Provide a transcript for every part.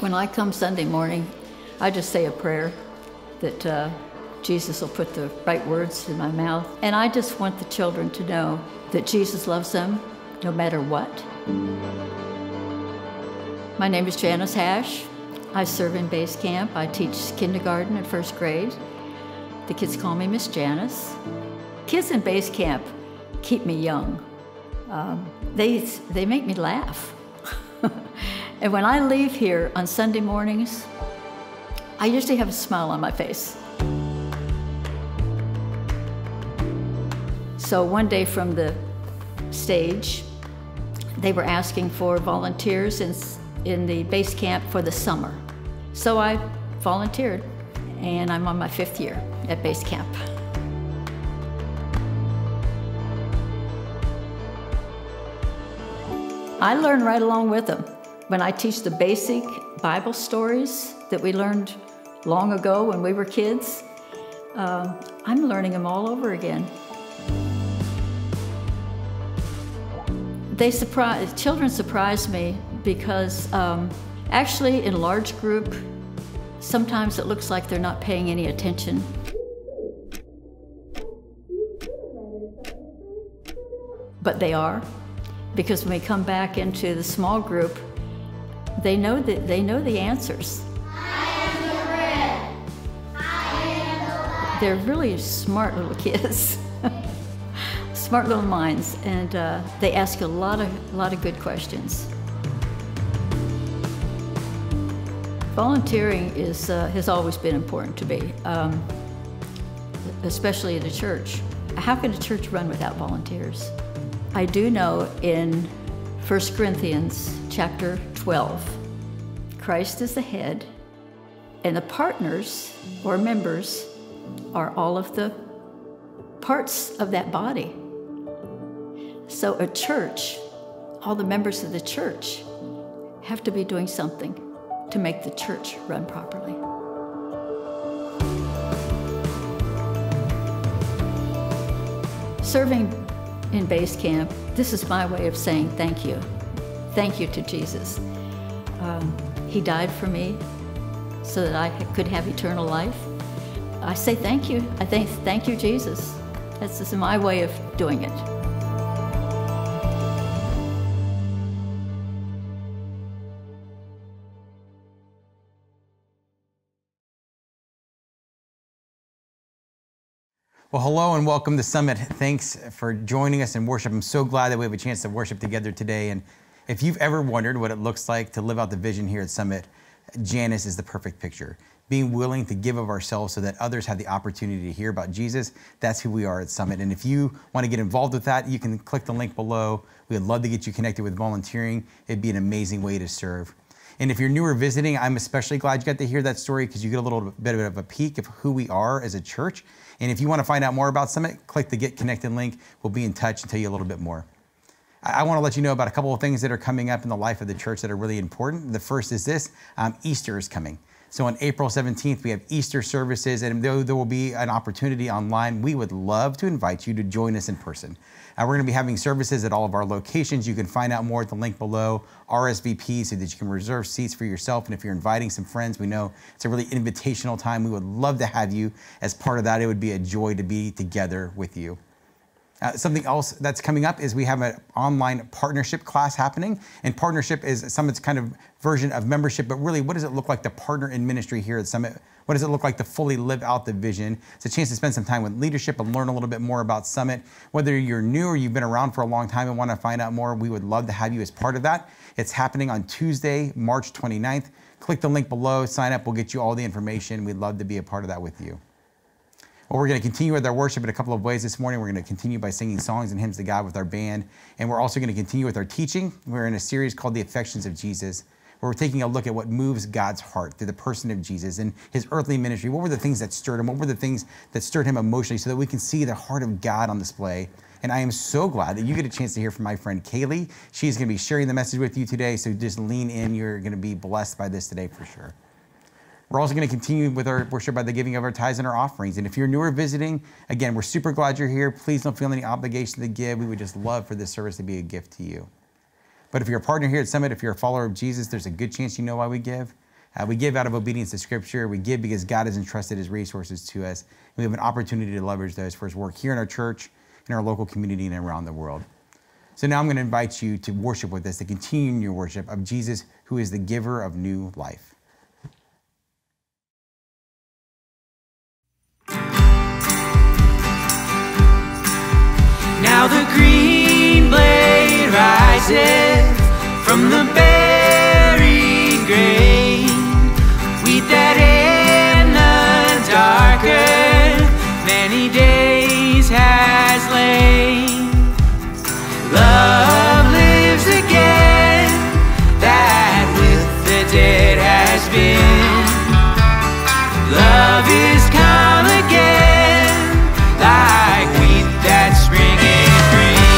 When I come Sunday morning, I just say a prayer that Jesus will put the right words in my mouth. And I just want the children to know that Jesus loves them no matter what. My name is Janice Hash. I serve in base camp. I teach kindergarten and first grade. The kids call me Miss Janice. Kids in base camp keep me young. They make me laugh. And when I leave here on Sunday mornings, I usually have a smile on my face. So one day from the stage, they were asking for volunteers in the base camp for the summer. So I volunteered, and I'm on my 5th year at base camp. I learn right along with them. When I teach the basic Bible stories that we learned long ago when we were kids, I'm learning them all over again. Children surprise me because actually in large group, sometimes it looks like they're not paying any attention. But they are, because when we come back into the small group, they know the answers. I am the bread. I am the life. They're really smart little kids. Smart little minds, and they ask a lot of good questions. Volunteering is has always been important to me, especially in a church. How can a church run without volunteers? I do know in 1 Corinthians chapter 12, Christ is the head, and the partners or members are all of the parts of that body. So a church, all the members of the church have to be doing something to make the church run properly. Serving in base camp, this is my way of saying thank you. Thank you to Jesus. He died for me so that I could have eternal life. I say thank you. I thank you, Jesus. That's just my way of doing it. Well, hello and welcome to Summit. Thanks for joining us in worship. I'm so glad that we have a chance to worship together today. And if you've ever wondered what it looks like to live out the vision here at Summit, Janice is the perfect picture. Being willing to give of ourselves so that others have the opportunity to hear about Jesus, that's who we are at Summit. And if you want to get involved with that, you can click the link below. We'd love to get you connected with volunteering. It'd be an amazing way to serve. And if you're new or visiting, I'm especially glad you got to hear that story because you get a little bit of a peek of who we are as a church. And if you want to find out more about Summit, click the Get Connected link. We'll be in touch and tell you a little bit more. I want to let you know about a couple of things that are coming up in the life of the church that are really important. The first is this, Easter is coming. So on April 17th, we have Easter services, and though there will be an opportunity online, we would love to invite you to join us in person. We're gonna be having services at all of our locations. You can find out more at the link below, RSVP, so that you can reserve seats for yourself. And if you're inviting some friends, we know it's a really invitational time. We would love to have you as part of that. It would be a joy to be together with you. Something else that's coming up is we have an online partnership class happening, and partnership is Summit's kind of version of membership, but really what does it look like to partner in ministry here at Summit? What does it look like to fully live out the vision? It's a chance to spend some time with leadership and learn a little bit more about Summit. Whether you're new or you've been around for a long time and want to find out more, we would love to have you as part of that. It's happening on Tuesday, March 29th. Click the link below, sign up, we'll get you all the information. We'd love to be a part of that with you. Well, we're going to continue with our worship in a couple of ways this morning. We're going to continue by singing songs and hymns to God with our band. And we're also going to continue with our teaching. We're in a series called The Affections of Jesus, where we're taking a look at what moves God's heart through the person of Jesus and his earthly ministry. What were the things that stirred him? What were the things that stirred him emotionally so that we can see the heart of God on display? And I am so glad that you get a chance to hear from my friend Kailey. She's going to be sharing the message with you today. So just lean in. You're going to be blessed by this today for sure. We're also going to continue with our worship by the giving of our tithes and our offerings. And if you're new or visiting, again, we're super glad you're here. Please don't feel any obligation to give. We would just love for this service to be a gift to you. But if you're a partner here at Summit, if you're a follower of Jesus, there's a good chance you know why we give. We give out of obedience to Scripture. We give because God has entrusted His resources to us. And we have an opportunity to leverage those for His work here in our church, in our local community, and around the world. So now I'm going to invite you to worship with us, to continue in your worship of Jesus, who is the giver of new life. Now the green blade rises from the buried grain, wheat that in the darker many days has lain. Love lives again, that with the dead has been. Love is come again, like wheat that spring. Free.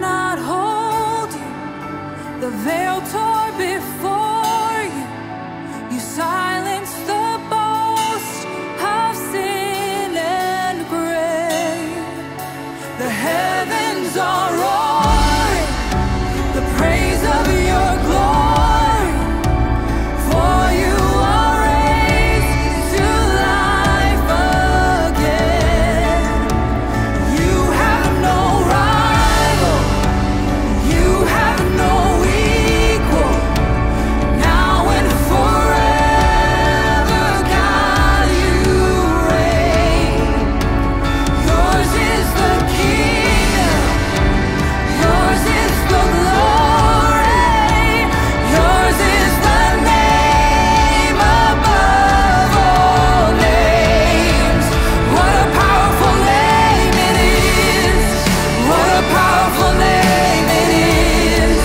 cannot hold you. The veil tore before you. You silenced the boast of sin and grave. The heavens are roaring, the praise of your glory. For you are raised to life again. You have no rival, you have no equal, now and forever, God, you reign. Yours is the kingdom, yours is the glory, yours is the name above all names. What a powerful name it is, what a powerful name it is,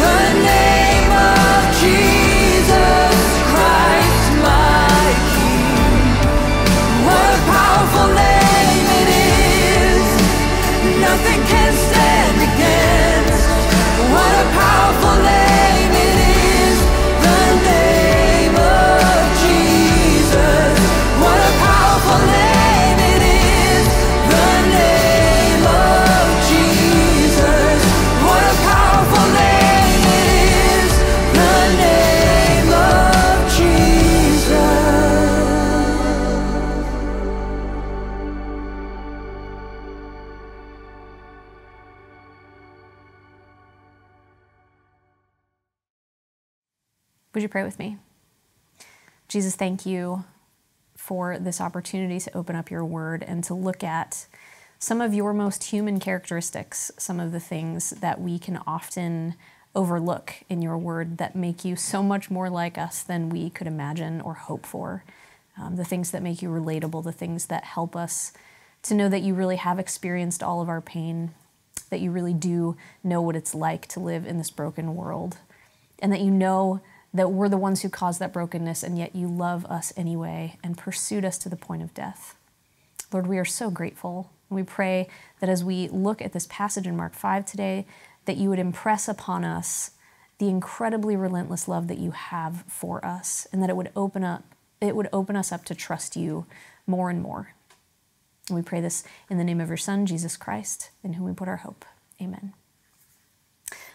the name of Jesus Christ, my King. What a powerful name it is, nothing can stand against. What a powerful name it is, the name of Jesus. What a powerful name it is, the name of Jesus. What a powerful name it is, the name of Jesus. Would you pray with me? Jesus, thank you for this opportunity to open up your word and to look at some of your most human characteristics, some of the things that we can often overlook in your word that make you so much more like us than we could imagine or hope for, the things that make you relatable, the things that help us to know that you really have experienced all of our pain, that you really do know what it's like to live in this broken world, and that you know that we're the ones who caused that brokenness, and yet you love us anyway and pursued us to the point of death. Lord, we are so grateful. We pray that as we look at this passage in Mark 5 today, that you would impress upon us the incredibly relentless love that you have for us, and that it would open us up to trust you more and more. And we pray this in the name of your Son, Jesus Christ, in whom we put our hope. Amen.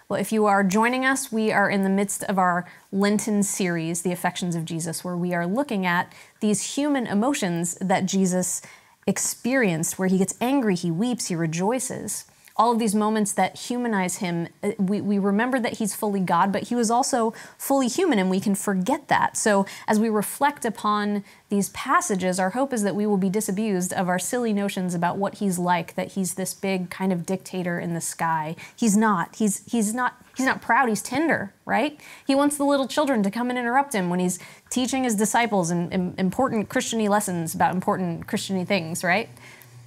Well, if you are joining us, we are in the midst of our Lenten series, The Affections of Jesus, where we are looking at these human emotions that Jesus experienced, where he gets angry, he weeps, he rejoices. All of these moments that humanize him, we remember that he's fully God, but he was also fully human, and we can forget that. So as we reflect upon these passages, our hope is that we will be disabused of our silly notions about what he's like, that he's this big kind of dictator in the sky. He's not. He's not proud, he's tender, right? He wants the little children to come and interrupt him when he's teaching his disciples and important Christian-y lessons about important Christian-y things, right?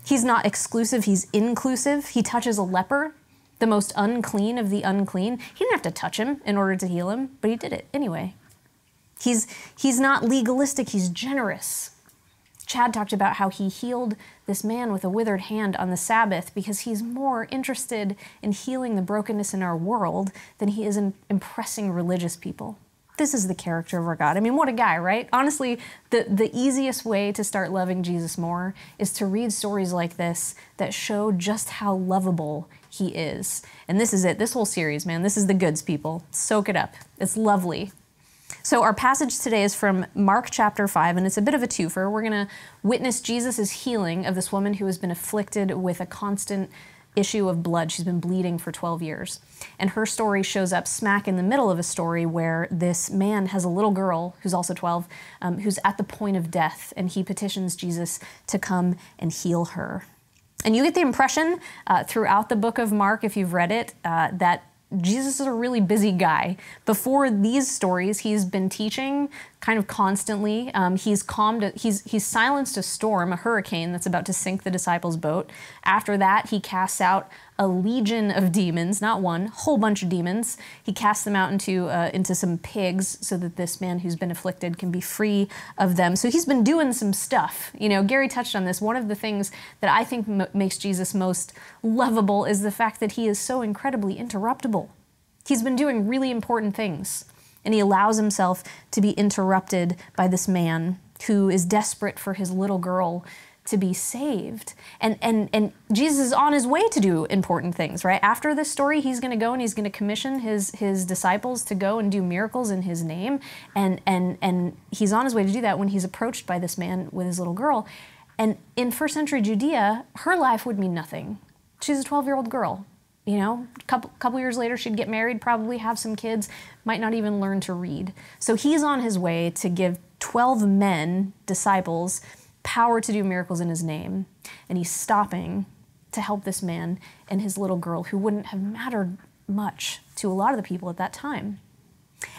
He's not exclusive, he's inclusive. He touches a leper, the most unclean of the unclean. He didn't have to touch him in order to heal him, but he did it anyway. He's not legalistic, he's generous. Chad talked about how he healed this man with a withered hand on the Sabbath because he's more interested in healing the brokenness in our world than he is in impressing religious people. This is the character of our God. I mean, what a guy, right? Honestly, the easiest way to start loving Jesus more is to read stories like this that show just how lovable he is. And this is it, this whole series, man. This is the goods, people. Soak it up. It's lovely. So our passage today is from Mark chapter 5, and it's a bit of a twofer. We're going to witness Jesus' healing of this woman who has been afflicted with a constant issue of blood. She's been bleeding for 12 years. And her story shows up smack in the middle of a story where this man has a little girl, who's also 12, who's at the point of death, and he petitions Jesus to come and heal her. And you get the impression throughout the book of Mark, if you've read it, that Jesus is a really busy guy. Before these stories, he's been teaching, kind of constantly. He's silenced a storm, a hurricane that's about to sink the disciples' boat. After that, he casts out a legion of demons, not one, whole bunch of demons. He casts them out into some pigs so that this man who's been afflicted can be free of them. So he's been doing some stuff. You know, Gary touched on this. One of the things that I think makes Jesus most lovable is the fact that he is so incredibly interruptible. He's been doing really important things, and he allows himself to be interrupted by this man who is desperate for his little girl to be saved. And Jesus is on his way to do important things, right? After this story, he's gonna go and he's gonna commission his disciples to go and do miracles in his name. And he's on his way to do that when he's approached by this man with his little girl. And in first century Judea, her life would mean nothing. She's a 12-year-old girl. You know, a couple years later, she'd get married, probably have some kids, might not even learn to read. So he's on his way to give 12 men, disciples, power to do miracles in his name. And he's stopping to help this man and his little girl, who wouldn't have mattered much to a lot of the people at that time.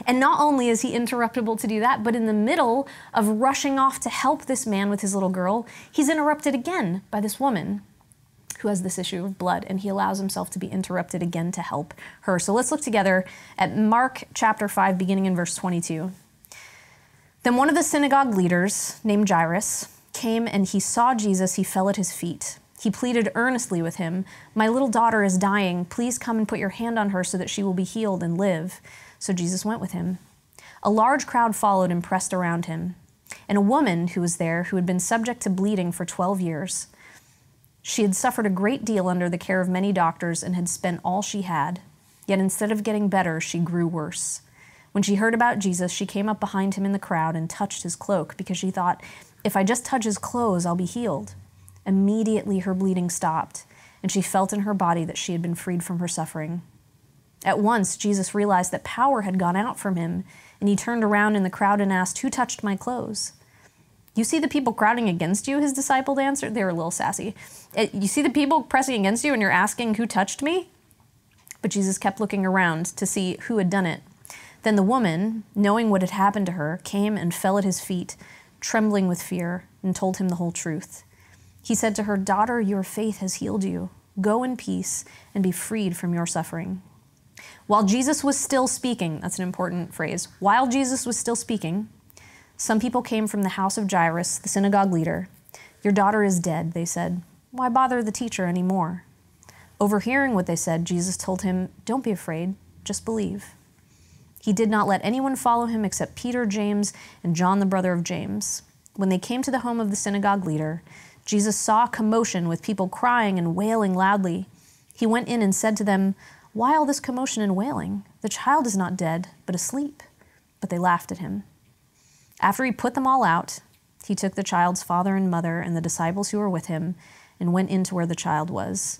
And not only is he interruptible to do that, but in the middle of rushing off to help this man with his little girl, he's interrupted again by this woman who has this issue of blood, and he allows himself to be interrupted again to help her. So let's look together at Mark chapter 5, beginning in verse 22. Then one of the synagogue leaders, named Jairus, came and he saw Jesus, he fell at his feet. He pleaded earnestly with him, "My little daughter is dying. Please come and put your hand on her so that she will be healed and live." So Jesus went with him. A large crowd followed and pressed around him. And a woman who was there, who had been subject to bleeding for 12 years, she had suffered a great deal under the care of many doctors and had spent all she had. Yet instead of getting better, she grew worse. When she heard about Jesus, she came up behind him in the crowd and touched his cloak, because she thought, "If I just touch his clothes, I'll be healed." Immediately her bleeding stopped, and she felt in her body that she had been freed from her suffering. At once, Jesus realized that power had gone out from him, and he turned around in the crowd and asked, "Who touched my clothes?" "You see the people crowding against you," his disciple answered. They were a little sassy. "You see the people pressing against you and you're asking, 'Who touched me?'" But Jesus kept looking around to see who had done it. Then the woman, knowing what had happened to her, came and fell at his feet, trembling with fear, and told him the whole truth. He said to her, "Daughter, your faith has healed you. Go in peace and be freed from your suffering." While Jesus was still speaking, that's an important phrase, while Jesus was still speaking, some people came from the house of Jairus, the synagogue leader. "Your daughter is dead," they said. "Why bother the teacher anymore?" Overhearing what they said, Jesus told him, "Don't be afraid, just believe." He did not let anyone follow him except Peter, James, and John, the brother of James. When they came to the home of the synagogue leader, Jesus saw commotion with people crying and wailing loudly. He went in and said to them, "Why all this commotion and wailing? The child is not dead, but asleep." But they laughed at him. After he put them all out, he took the child's father and mother and the disciples who were with him and went in to where the child was.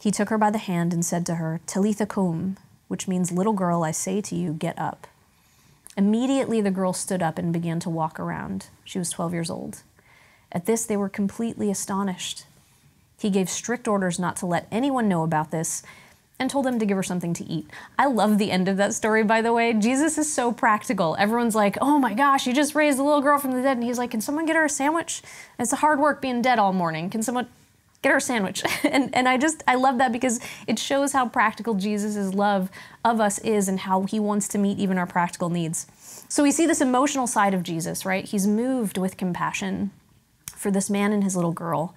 He took her by the hand and said to her, "Talitha koum," which means, "Little girl, I say to you, get up." Immediately the girl stood up and began to walk around. She was 12 years old. At this, they were completely astonished. He gave strict orders not to let anyone know about this, and told them to give her something to eat. I love the end of that story, by the way. Jesus is so practical. Everyone's like, "Oh my gosh, you just raised a little girl from the dead." And he's like, "Can someone get her a sandwich? It's a hard work being dead all morning. Can someone get her a sandwich?" I love that, because it shows how practical Jesus' love of us is and how he wants to meet even our practical needs. So we see this emotional side of Jesus, right? He's moved with compassion for this man and his little girl.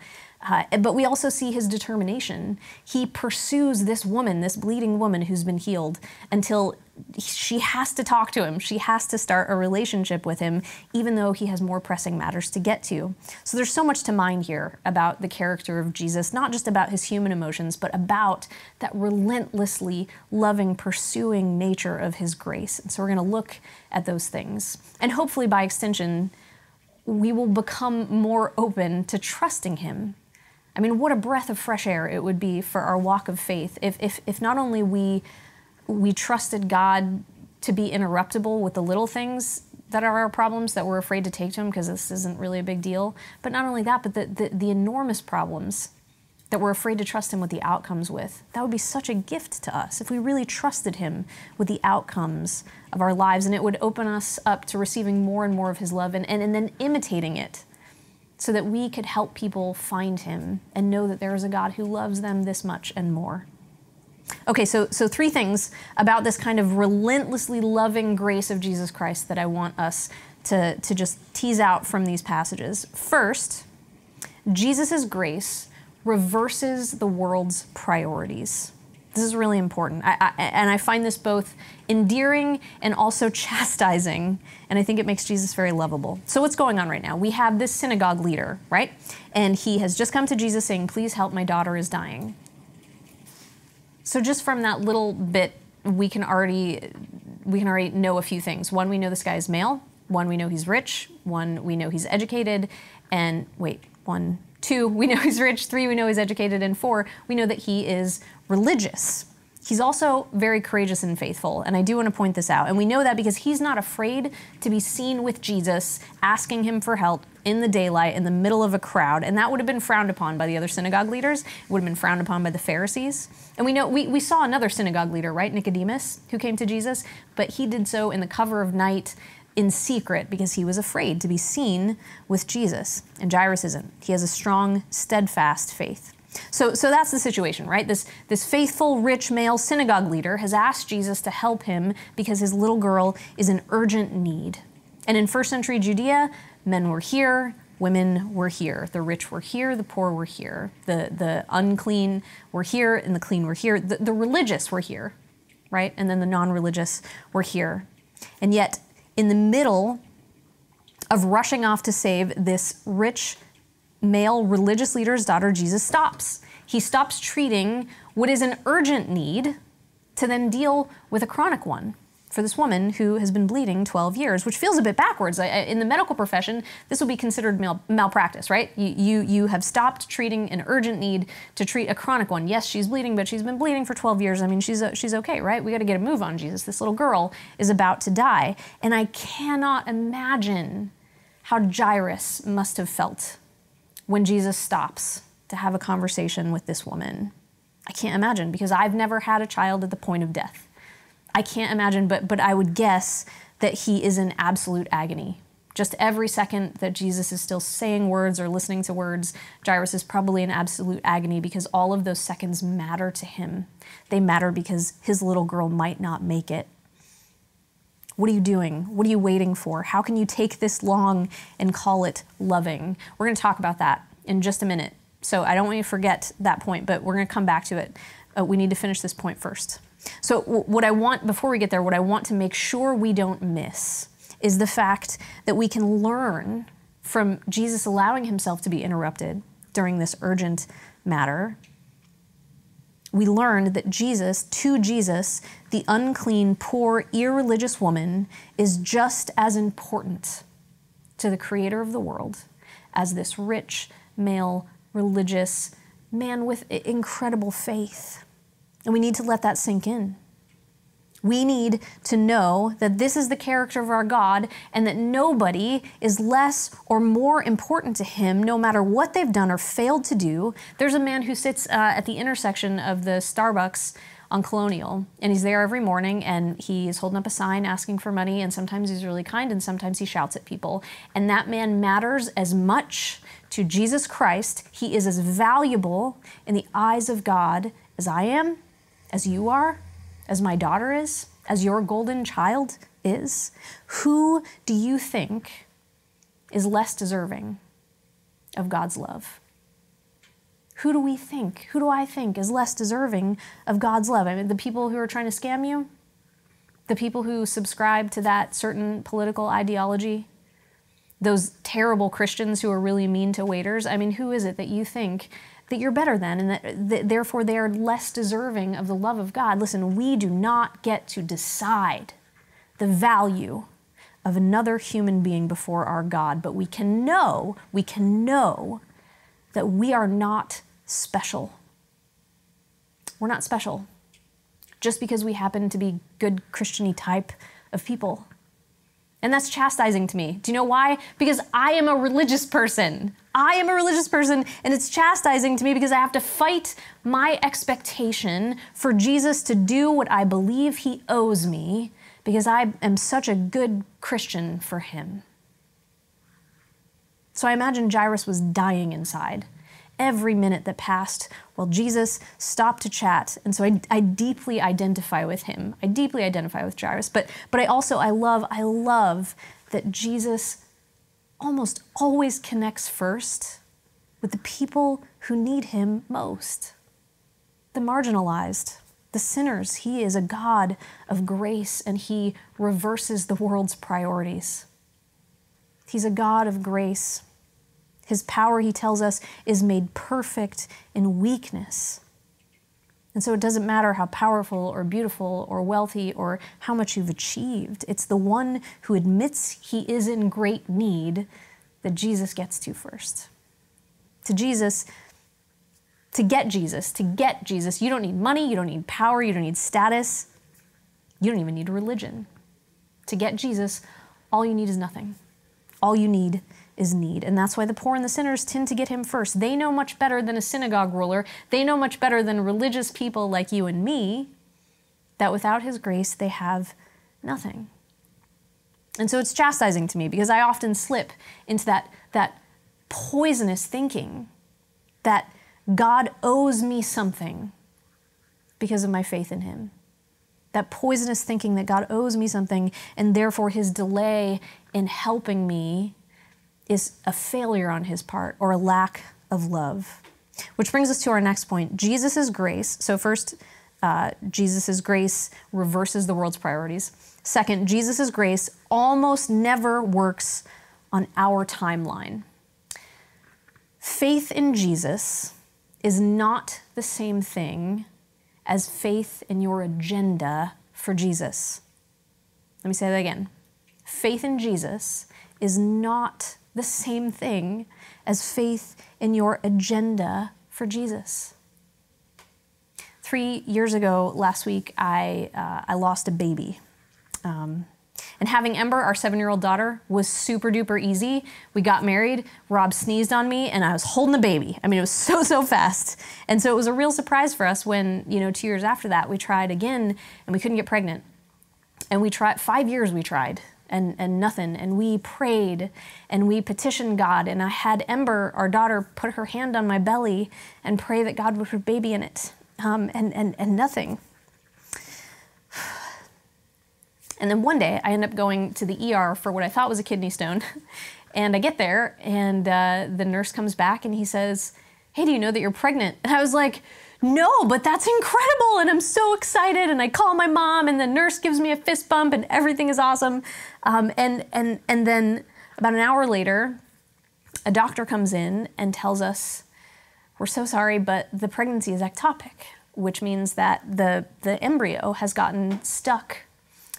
But we also see his determination. He pursues this woman, this bleeding woman who's been healed, until she has to talk to him. She has to start a relationship with him, even though he has more pressing matters to get to. So there's so much to mind here about the character of Jesus, not just about his human emotions, but about that relentlessly loving, pursuing nature of his grace. And so we're going to look at those things. And hopefully, by extension, we will become more open to trusting him. I mean, what a breath of fresh air it would be for our walk of faith if not only we trusted God to be interruptible with the little things that are our problems that we're afraid to take to him because this isn't really a big deal, but not only that, but the enormous problems that we're afraid to trust him with the outcomes with. That would be such a gift to us if we really trusted him with the outcomes of our lives, and it would open us up to receiving more and more of his love and then imitating it so that we could help people find him and know that there is a God who loves them this much and more. Okay, so three things about this kind of relentlessly loving grace of Jesus Christ that I want us to just tease out from these passages. First, Jesus' grace reverses the world's priorities. This is really important. I find this both endearing and also chastising, and I think it makes Jesus very lovable. So what's going on right now? We have this synagogue leader, right? And he has just come to Jesus saying, "Please help, my daughter is dying." So just from that little bit, we can already know a few things. One, we know this guy is male. One, we know he's rich. One, we know he's educated. And wait, one, two, we know he's rich. Three, we know he's educated. And four, we know that he is religious. He's also very courageous and faithful. And I do want to point this out. And we know that because he's not afraid to be seen with Jesus, asking him for help in the daylight, in the middle of a crowd. And that would have been frowned upon by the other synagogue leaders. It would have been frowned upon by the Pharisees. And we know, we saw another synagogue leader, right? Nicodemus, who came to Jesus, but he did so in the cover of night, in secret, because he was afraid to be seen with Jesus. And Jairus isn't. He has a strong, steadfast faith. So that's the situation, right? This faithful, rich male synagogue leader has asked Jesus to help him because his little girl is in urgent need. And in first century Judea, men were here, women were here. The rich were here, the poor were here. The unclean were here, and the clean were here. The religious were here, right? And then the non-religious were here. And yet, in the middle of rushing off to save this rich male religious leader's daughter, Jesus stops. He stops treating what is an urgent need to then deal with a chronic one for this woman who has been bleeding 12 years, which feels a bit backwards. In the medical profession, this would be considered malpractice, right? You have stopped treating an urgent need to treat a chronic one. Yes, she's bleeding, but she's been bleeding for 12 years. I mean, she's okay, right? We gotta get a move on, Jesus. This little girl is about to die. And I cannot imagine how Jairus must have felt when Jesus stops to have a conversation with this woman. I can't imagine, because I've never had a child at the point of death. I can't imagine, but I would guess that he is in absolute agony. Just every second that Jesus is still saying words or listening to words, Jairus is probably in absolute agony, because all of those seconds matter to him. They matter because his little girl might not make it. What are you doing? What are you waiting for? How can you take this long and call it loving? We're gonna talk about that in just a minute. So I don't want you to forget that point, but we're gonna come back to it. We need to finish this point first. So what I want, before we get there, what I want to make sure we don't miss is the fact that we can learn from Jesus allowing himself to be interrupted during this urgent matter. We learned that to Jesus, the unclean, poor, irreligious woman is just as important to the creator of the world as this rich, male, religious man with incredible faith. And we need to let that sink in. We need to know that this is the character of our God, and that nobody is less or more important to him, no matter what they've done or failed to do. There's a man who sits at the intersection of the Starbucks on Colonial, and he's there every morning, and he is holding up a sign asking for money, and sometimes he's really kind, and sometimes he shouts at people. And that man matters as much to Jesus Christ. He is as valuable in the eyes of God as I am, as you are, as my daughter is, as your golden child is. Who do you think is less deserving of God's love? Who do we think, who do I think is less deserving of God's love? I mean, the people who are trying to scam you, the people who subscribe to that certain political ideology, those terrible Christians who are really mean to waiters. I mean, who is it that you think that you're better than, and that therefore they are less deserving of the love of God? Listen, we do not get to decide the value of another human being before our God, but we can know that we are not special. We're not special just because we happen to be good Christian-y type of people. And that's chastising to me. Do you know why? Because I am a religious person. I am a religious person, and it's chastising to me because I have to fight my expectation for Jesus to do what I believe he owes me because I am such a good Christian for him. So I imagine Jairus was dying inside every minute that passed while Jesus stopped to chat. And so I deeply identify with him. I deeply identify with Jairus, but I love that Jesus almost always connects first with the people who need him most, the marginalized, the sinners. He is a God of grace and he reverses the world's priorities. He's a God of grace. His power, he tells us, is made perfect in weakness. And so it doesn't matter how powerful or beautiful or wealthy or how much you've achieved. It's the one who admits he is in great need that Jesus gets to first. To get Jesus, you don't need money, you don't need power, you don't need status, you don't even need religion. To get Jesus, all you need is nothing. All you need is need. And that's why the poor and the sinners tend to get him first. They know much better than a synagogue ruler. They know much better than religious people like you and me that without his grace, they have nothing. And so it's chastising to me because I often slip into that poisonous thinking that God owes me something because of my faith in him. That poisonous thinking that God owes me something and therefore his delay in helping me is a failure on his part or a lack of love. Which brings us to our next point, Jesus' grace. So first, Jesus' grace reverses the world's priorities. Second, Jesus' grace almost never works on our timeline. Faith in Jesus is not the same thing as faith in your agenda for Jesus. Let me say that again. Faith in Jesus is not the same thing as faith in your agenda for Jesus. 3 years ago, last week, I lost a baby. And having Ember, our 7-year-old daughter, was super duper easy. We got married, Rob sneezed on me, and I was holding the baby. I mean, it was so fast. And so it was a real surprise for us when, 2 years after that, we tried again and we couldn't get pregnant. And we tried, 5 years we tried. And nothing, and we prayed, and we petitioned God, and I had Ember, our daughter, put her hand on my belly and pray that God would put a baby in it, and nothing. And then one day, I end up going to the ER for what I thought was a kidney stone, and I get there, and the nurse comes back, and he says, "Hey, do you know that you're pregnant?" And I was like, "No, but that's incredible, and I'm so excited," and I call my mom, and the nurse gives me a fist bump, and everything is awesome. And then about an hour later, a doctor comes in and tells us, "We're so sorry, but the pregnancy is ectopic," which means that the embryo has gotten stuck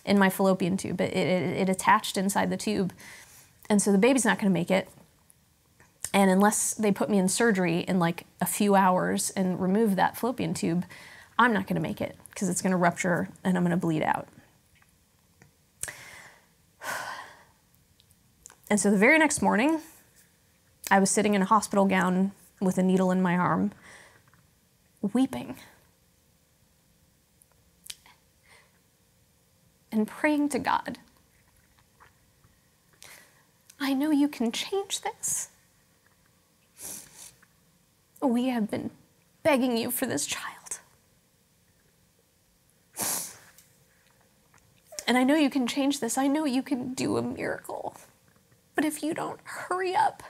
in my fallopian tube. It attached inside the tube, and so the baby's not going to make it. And unless they put me in surgery in like a few hours and remove that fallopian tube, I'm not gonna make it because it's gonna rupture and I'm gonna bleed out. And so the very next morning, I was sitting in a hospital gown with a needle in my arm, weeping and praying to God, "I know you can change this. We have been begging you for this child. And I know you can change this. I know you can do a miracle. But if you don't hurry up,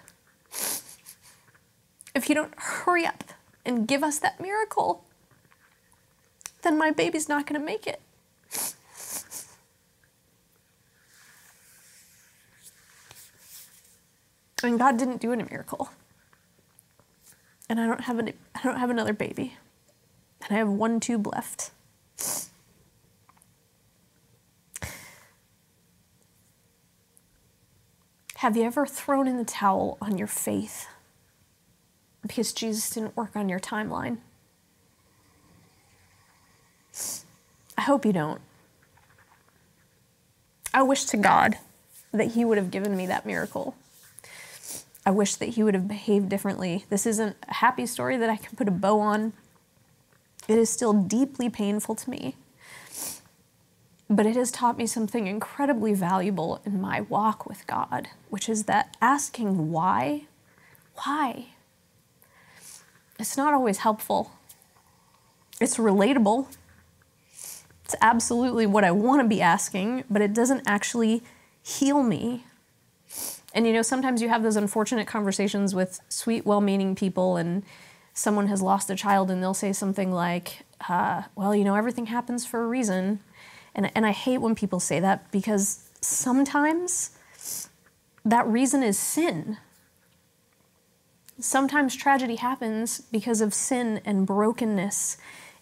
and give us that miracle, then my baby's not going to make it." And God didn't do a miracle. And I don't have another baby. And I have one tube left. Have you ever thrown in the towel on your faith because Jesus didn't work on your timeline? I hope you don't. I wish to God that he would have given me that miracle. I wish that he would have behaved differently. This isn't a happy story that I can put a bow on. It is still deeply painful to me. But it has taught me something incredibly valuable in my walk with God, which is that asking why, it's not always helpful. It's relatable. It's absolutely what I want to be asking, but it doesn't actually heal me. And you know, sometimes you have those unfortunate conversations with sweet, well-meaning people, and someone has lost a child, and they'll say something like, well, you know, everything happens for a reason. And I hate when people say that, because sometimes that reason is sin. Sometimes tragedy happens because of sin and brokenness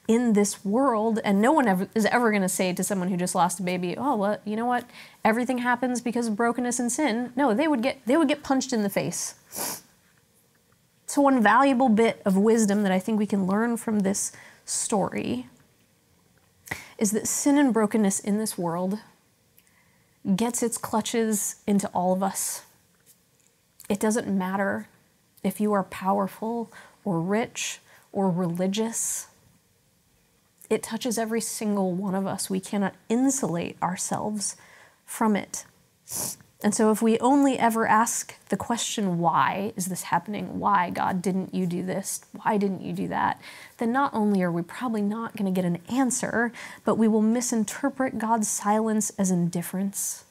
in this world, and no one is ever going to say to someone who just lost a baby, oh, well, you know what, everything happens because of brokenness and sin. No, they would get punched in the face. So one valuable bit of wisdom that I think we can learn from this story is that sin and brokenness in this world gets its clutches into all of us. It doesn't matter if you are powerful or rich or religious. It touches every single one of us. We cannot insulate ourselves from it. And so if we only ever ask the question, why is this happening? Why, God, didn't you do this? Why didn't you do that? Then not only are we probably not going to get an answer, but we will misinterpret God's silence as indifference.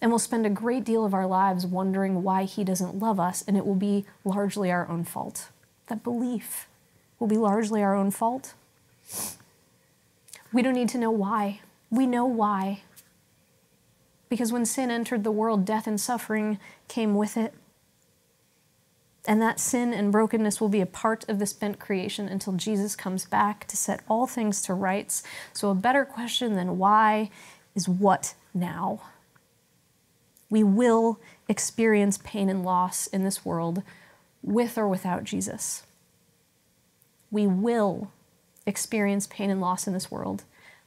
And we'll spend a great deal of our lives wondering why he doesn't love us, and it will be largely our own fault. That belief will be largely our own fault. We don't need to know why. We know why. Because when sin entered the world, death and suffering came with it. And that sin and brokenness will be a part of this bent creation until Jesus comes back to set all things to rights. So a better question than why is what now? We will experience pain and loss in this world with or without Jesus. We will experience pain and loss in this world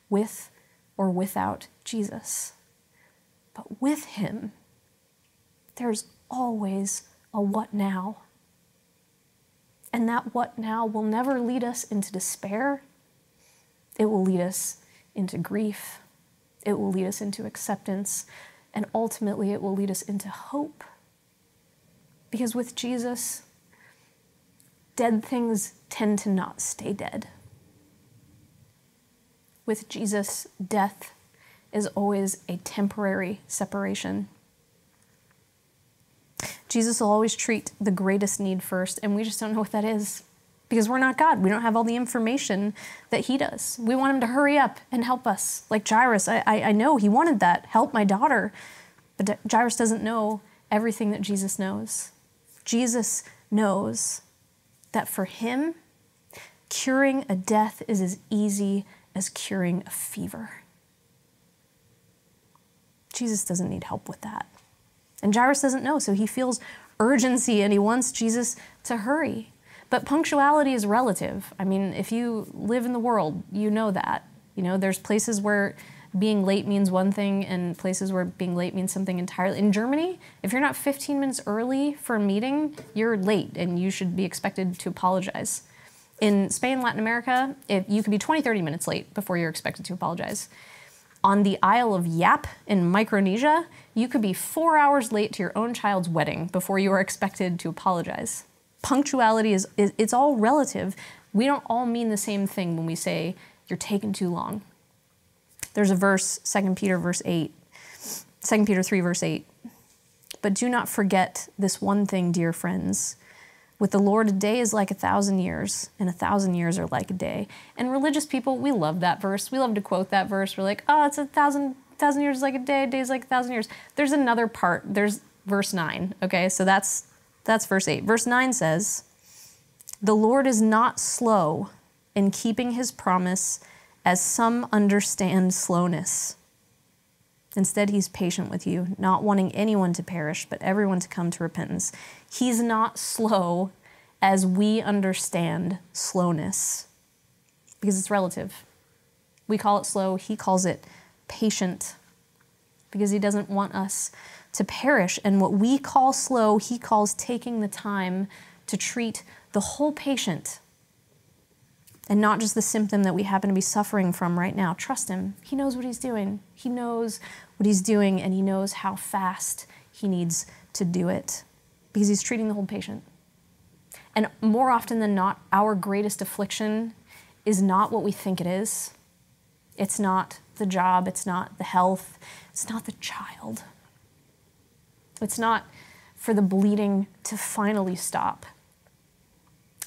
with or without Jesus. But with him, there's always a what now. And that what now will never lead us into despair. It will lead us into grief. It will lead us into acceptance. And ultimately, it will lead us into hope. Because with Jesus, dead things tend to not stay dead. With Jesus, death is always a temporary separation. Jesus will always treat the greatest need first, and we just don't know what that is because we're not God. We don't have all the information that he does. We want him to hurry up and help us. Like Jairus, I know he wanted that, help my daughter, but Jairus doesn't know everything that Jesus knows. Jesus knows that for him, curing a death is as easy as curing a fever. Jesus doesn't need help with that. And Jairus doesn't know, so he feels urgency and he wants Jesus to hurry. But punctuality is relative. I mean, if you live in the world, you know that. You know, there's places where being late means one thing and places where being late means something entirely. In Germany, if you're not 15 minutes early for a meeting, you're late and you should be expected to apologize. In Spain, Latin America, you could be 20, 30 minutes late before you're expected to apologize. On the Isle of Yap in Micronesia, you could be 4 hours late to your own child's wedding before you are expected to apologize. Punctuality is it's all relative. We don't all mean the same thing when we say, you're taking too long. There's a verse, 2 Peter 3, verse 8. But do not forget this one thing, dear friends, with the Lord, a day is like 1,000 years, and 1,000 years are like a day. And religious people, we love that verse. We love to quote that verse. We're like, oh, it's 1,000 years like a day is like 1,000 years. There's another part. There's verse 9, okay? So that's verse 8. Verse 9 says, the Lord is not slow in keeping his promise, as some understand slowness. Instead, he's patient with you, not wanting anyone to perish, but everyone to come to repentance. He's not slow as we understand slowness, because it's relative. We call it slow, he calls it patient. because he doesn't want us to perish. And what we call slow, he calls taking the time to treat the whole patient and not just the symptom that we happen to be suffering from right now. Trust him. He knows what he's doing. He knows what he's doing, and he knows how fast he needs to do it because he's treating the whole patient. And more often than not, our greatest affliction is not what we think it is. It's not the job. It's not the health. It's not the child. It's not for the bleeding to finally stop.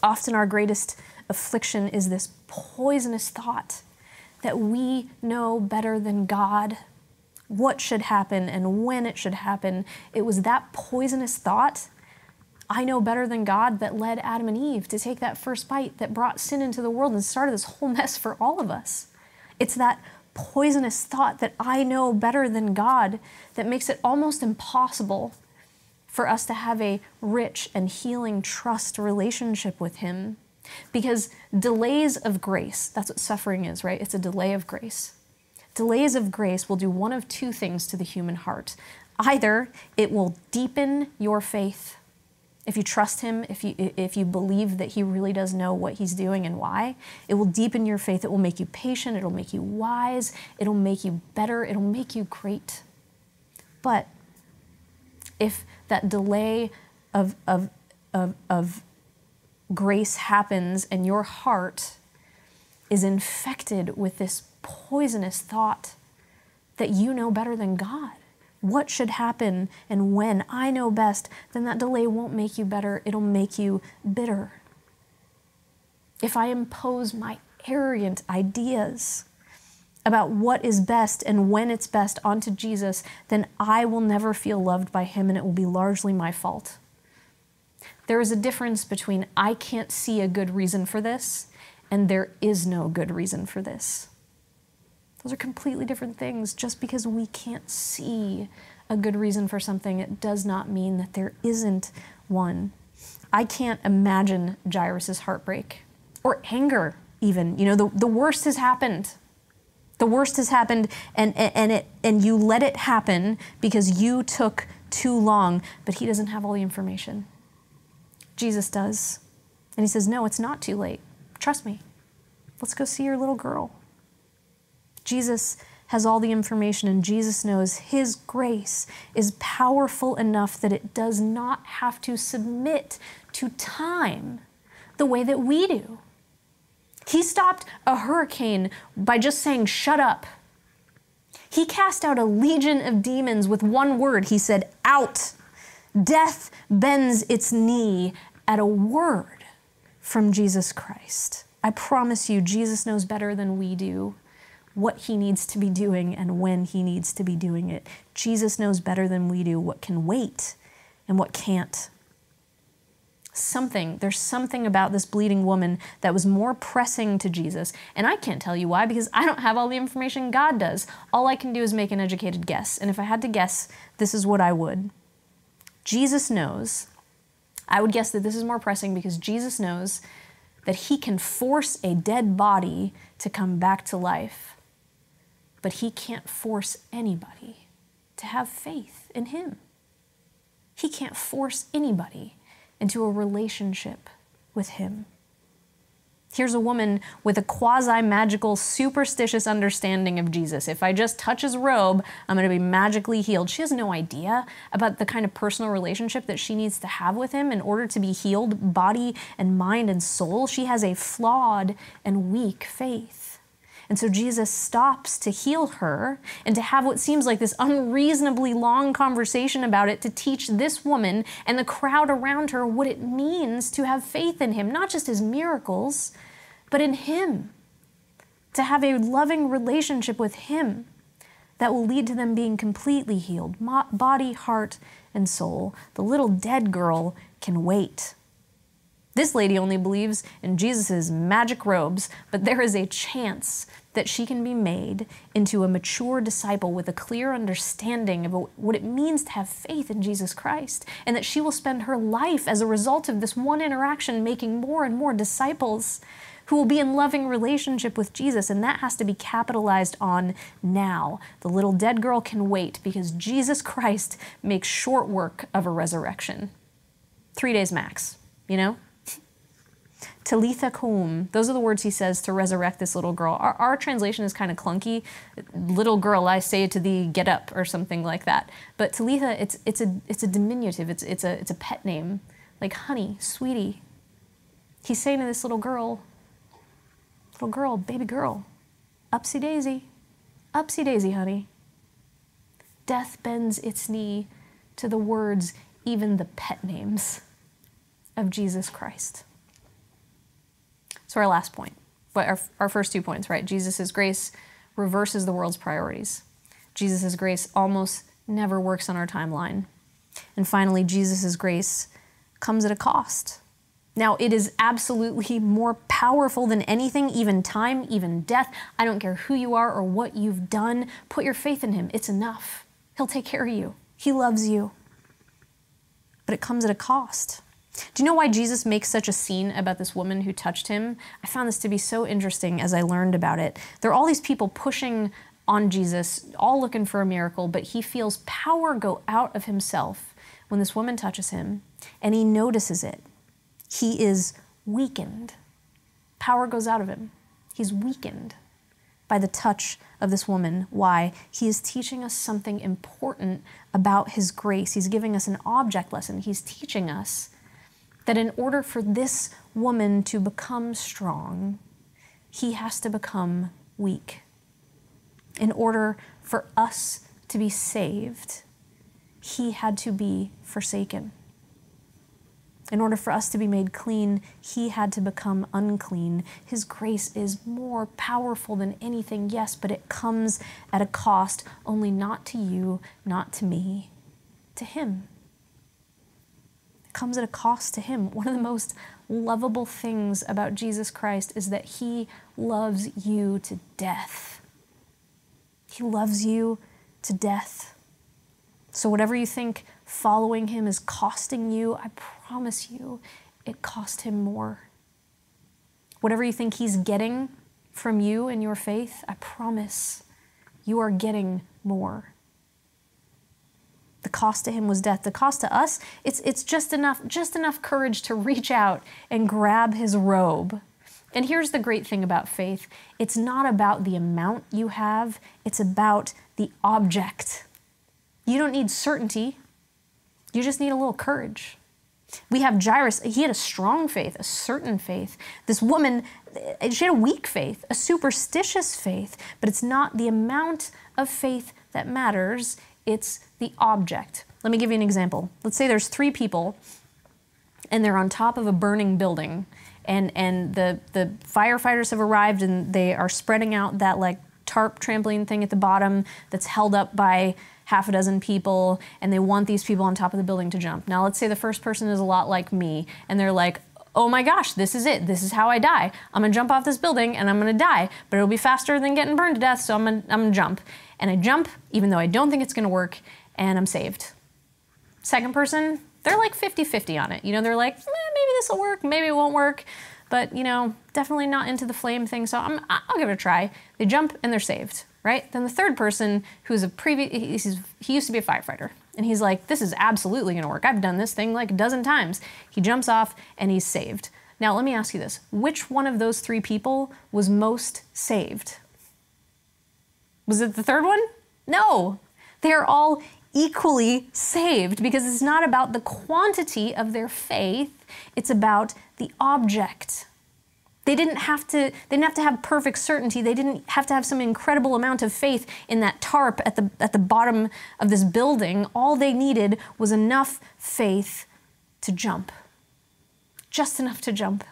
Often our greatest affliction is this poisonous thought that we know better than God what should happen and when it should happen. It was that poisonous thought, I know better than God, that led Adam and Eve to take that first bite that brought sin into the world and started this whole mess for all of us. It's that poisonous thought that I know better than God that makes it almost impossible for us to have a rich and healing trust relationship with him. Because delays of grace, that's what suffering is, right? It's a delay of grace. Delays of grace will do one of two things to the human heart. Either it will deepen your faith. If you trust him, if you believe that he really does know what he's doing and why, it will deepen your faith. It will make you patient. It'll make you wise. It'll make you better. It'll make you great. But if that delay of grace happens and your heart is infected with this poisonous thought that you know better than God, what should happen and when I know best, then that delay won't make you better, it'll make you bitter. If I impose my arrogant ideas about what is best and when it's best onto Jesus, then I will never feel loved by him and it will be largely my fault. There is a difference between I can't see a good reason for this and there is no good reason for this. Those are completely different things. Just because we can't see a good reason for something, it does not mean that there isn't one. I can't imagine Jairus' heartbreak or anger even. You know, the worst has happened. The worst has happened and you let it happen because you took too long, but he doesn't have all the information. Jesus does. And he says, no, it's not too late. Trust me. Let's go see your little girl. Jesus has all the information, and Jesus knows his grace is powerful enough that it does not have to submit to time the way that we do. He stopped a hurricane by just saying, shut up. He cast out a legion of demons with one word. He said, out. Death bends its knee at a word from Jesus Christ. I promise you, Jesus knows better than we do what he needs to be doing and when he needs to be doing it. Jesus knows better than we do what can wait and what can't. There's something about this bleeding woman that was more pressing to Jesus. And I can't tell you why, because I don't have all the information God does. All I can do is make an educated guess. And if I had to guess, this is what I would. Jesus knows. I would guess that this is more pressing because Jesus knows that he can force a dead body to come back to life, but he can't force anybody to have faith in him. He can't force anybody into a relationship with him. Here's a woman with a quasi-magical, superstitious understanding of Jesus. If I just touch his robe, I'm going to be magically healed. She has no idea about the kind of personal relationship that she needs to have with him in order to be healed, body and mind and soul. She has a flawed and weak faith. And so Jesus stops to heal her and to have what seems like this unreasonably long conversation about it, to teach this woman and the crowd around her what it means to have faith in him, not just his miracles, but in him, to have a loving relationship with him that will lead to them being completely healed, body, heart, and soul. The little dead girl can wait. This lady only believes in Jesus' magic robes, but there is a chance that she can be made into a mature disciple with a clear understanding of what it means to have faith in Jesus Christ, and that she will spend her life as a result of this one interaction making more and more disciples who will be in loving relationship with Jesus, and that has to be capitalized on now. The little dead girl can wait because Jesus Christ makes short work of a resurrection. 3 days max, you know? Talitha koum, those are the words he says to resurrect this little girl. Our translation is kind of clunky. Little girl, I say to thee, get up, or something like that. But Talitha, it's a diminutive, it's a pet name. Like honey, sweetie. He's saying to this little girl, baby girl, upsy daisy, honey. Death bends its knee to the words, even the pet names of Jesus Christ. So our last point, but our first 2 points, right? Jesus' grace reverses the world's priorities. Jesus' grace almost never works on our timeline. And finally, Jesus' grace comes at a cost. Now, it is absolutely more powerful than anything, even time, even death. I don't care who you are or what you've done. Put your faith in him. It's enough. He'll take care of you. He loves you. But it comes at a cost. Do you know why Jesus makes such a scene about this woman who touched him? I found this to be so interesting as I learned about it. There are all these people pushing on Jesus, all looking for a miracle, but he feels power go out of himself when this woman touches him, and he notices it. He is weakened. Power goes out of him. He's weakened by the touch of this woman. Why? He is teaching us something important about his grace. He's giving us an object lesson. He's teaching us that in order for this woman to become strong, he has to become weak. In order for us to be saved, he had to be forsaken. In order for us to be made clean, he had to become unclean. His grace is more powerful than anything, yes, but it comes at a cost, only not to you, not to me, to him. Comes at a cost to him. One of the most lovable things about Jesus Christ is that he loves you to death. He loves you to death. So whatever you think following him is costing you, I promise you, it cost him more. Whatever you think he's getting from you and your faith, I promise you are getting more. The cost to him was death. The cost to us, it's just enough courage to reach out and grab his robe. And here's the great thing about faith. It's not about the amount you have. It's about the object. You don't need certainty. You just need a little courage. We have Jairus. He had a strong faith, a certain faith. This woman, she had a weak faith, a superstitious faith. But it's not the amount of faith that matters. It's the object. Let me give you an example. Let's say there's 3 people and they're on top of a burning building and the firefighters have arrived and they are spreading out that like tarp trampoline thing at the bottom that's held up by half a dozen people and they want these people on top of the building to jump. Now let's say the first person is a lot like me and they're like, oh my gosh, this is it. This is how I die. I'm gonna jump off this building and I'm gonna die, but it'll be faster than getting burned to death, so I'm gonna jump. And I jump, even though I don't think it's gonna work, and I'm saved. Second person, they're like 50-50 on it. You know, they're like, maybe this'll work, maybe it won't work, but you know, definitely not into the flame thing, so I'll give it a try. They jump and they're saved, right? Then the third person, who's he used to be a firefighter, and he's like, this is absolutely gonna work. I've done this thing like a dozen times. He jumps off and he's saved. Now, let me ask you this. Which one of those 3 people was most saved? Was it the third one? No, they are all equally saved because it's not about the quantity of their faith, it's about the object. They didn't have to have perfect certainty. They didn't have to have some incredible amount of faith in that tarp at the bottom of this building. All they needed was enough faith to jump. Just enough to jump.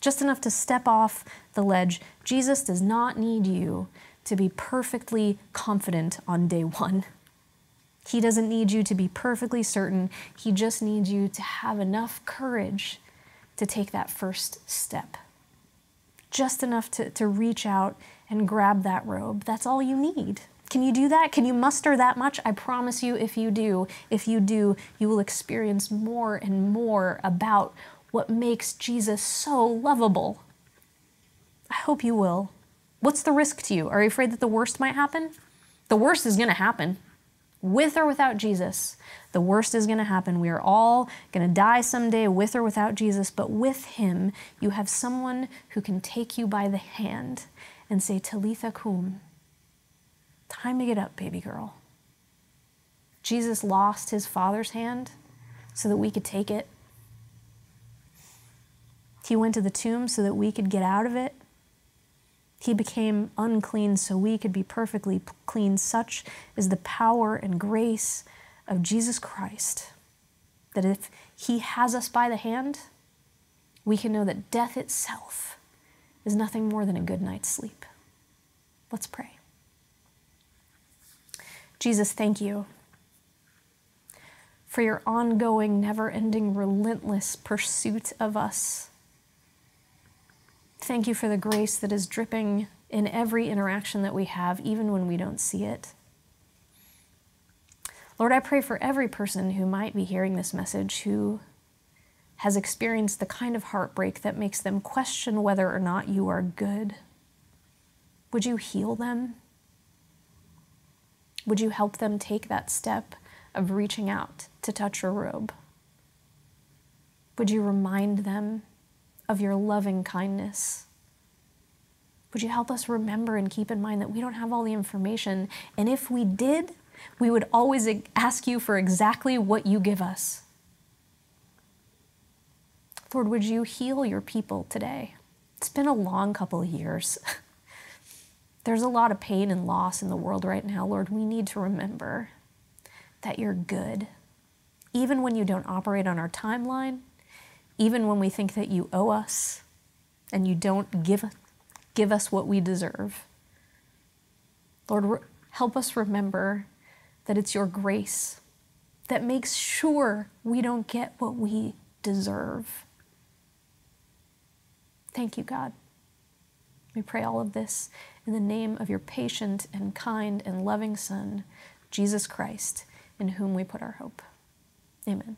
Just enough to step off the ledge. Jesus does not need you to be perfectly confident on day one. He doesn't need you to be perfectly certain. He just needs you to have enough courage to take that first step. Just enough to reach out and grab that robe. That's all you need. Can you do that? Can you muster that much? I promise you, if you do, you will experience more and more about what makes Jesus so lovable. I hope you will. What's the risk to you? Are you afraid that the worst might happen? The worst is going to happen. With or without Jesus, the worst is going to happen. We are all going to die someday with or without Jesus, but with him, you have someone who can take you by the hand and say, Talitha koum, time to get up, baby girl. Jesus lost his Father's hand so that we could take it. He went to the tomb so that we could get out of it. He became unclean so we could be perfectly clean. Such is the power and grace of Jesus Christ, that if he has us by the hand, we can know that death itself is nothing more than a good night's sleep. Let's pray. Jesus, thank you for your ongoing, never-ending, relentless pursuit of us. Thank you for the grace that is dripping in every interaction that we have, even when we don't see it. Lord, I pray for every person who might be hearing this message who has experienced the kind of heartbreak that makes them question whether or not you are good. Would you heal them? Would you help them take that step of reaching out to touch your robe? Would you remind them of your loving kindness? Would you help us remember and keep in mind that we don't have all the information, and if we did, we would always ask you for exactly what you give us. Lord, would you heal your people today? It's been a long couple of years. There's a lot of pain and loss in the world right now, Lord. We need to remember that you're good, even when you don't operate on our timeline, even when we think that you owe us and you don't give us what we deserve. Lord, help us remember that it's your grace that makes sure we don't get what we deserve. Thank you, God. We pray all of this in the name of your patient and kind and loving Son, Jesus Christ, in whom we put our hope. Amen.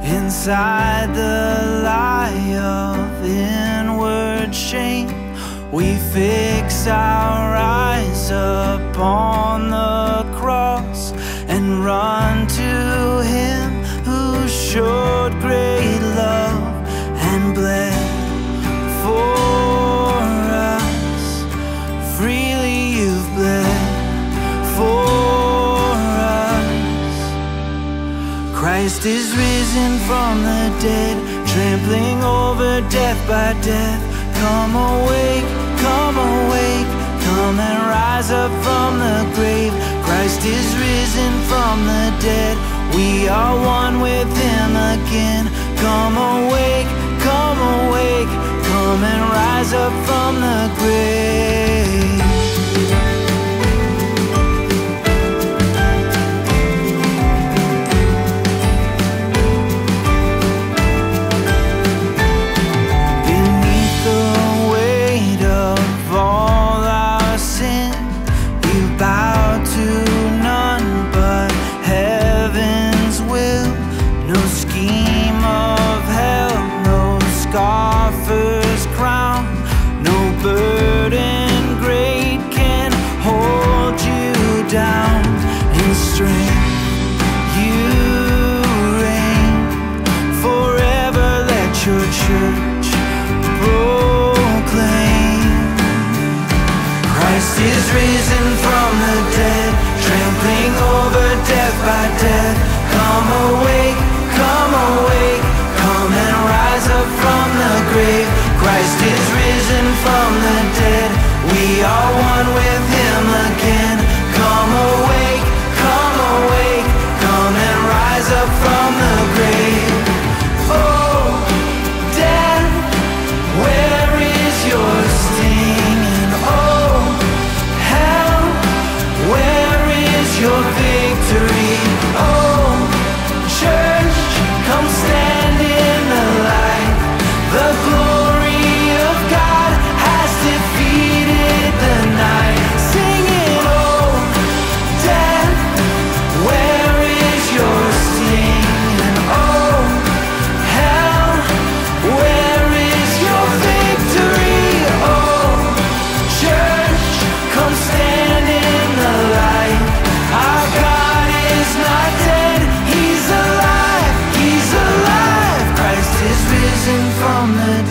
Inside the lie of inward shame, we fix our eyes upon the cross and run to him who showed great love and bled for us. Freely you've bled for us. Christ is risen from the dead, trampling over death by death. Come awake, come awake, come and rise up from the grave. Christ is risen from the dead, we are one with him again. Come awake, come awake, come and rise up from the grave. Where is your sting?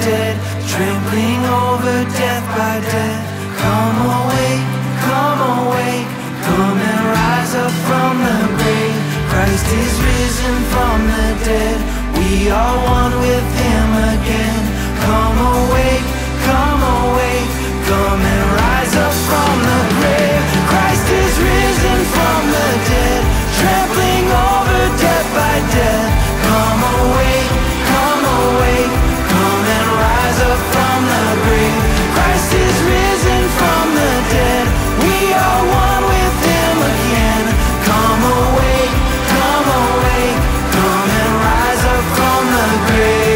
dead, trampling over death by death. Come awake, come awake, come and rise up from the grave. Christ is risen from the dead, we are one with him again. Come awake, come awake, come and rise up from the grave. Christ is risen from the dead, trampling over death by death. Come awake, come awake, come and rise up from the grave. Christ is risen from the dead, we are one with him again. Come awake, come awake, come and rise up from the grave.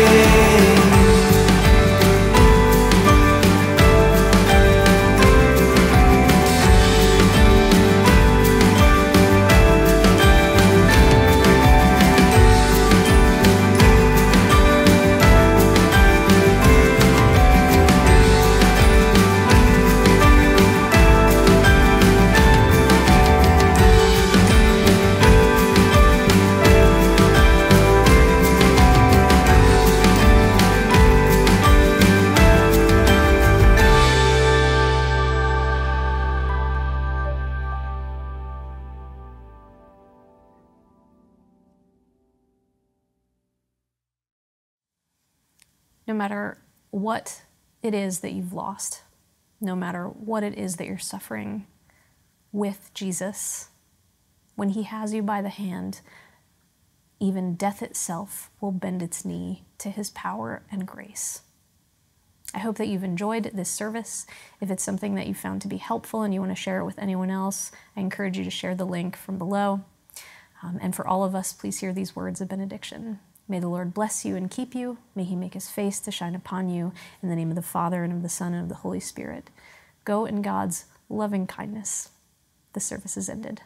No matter what it is that you've lost, no matter what it is that you're suffering with Jesus, when he has you by the hand, even death itself will bend its knee to his power and grace. I hope that you've enjoyed this service. If it's something that you found to be helpful and you want to share it with anyone else, I encourage you to share the link from below. And for all of us, please hear these words of benediction. May the Lord bless you and keep you. May he make his face to shine upon you. In the name of the Father, and of the Son, and of the Holy Spirit. Go in God's loving kindness. The service is ended.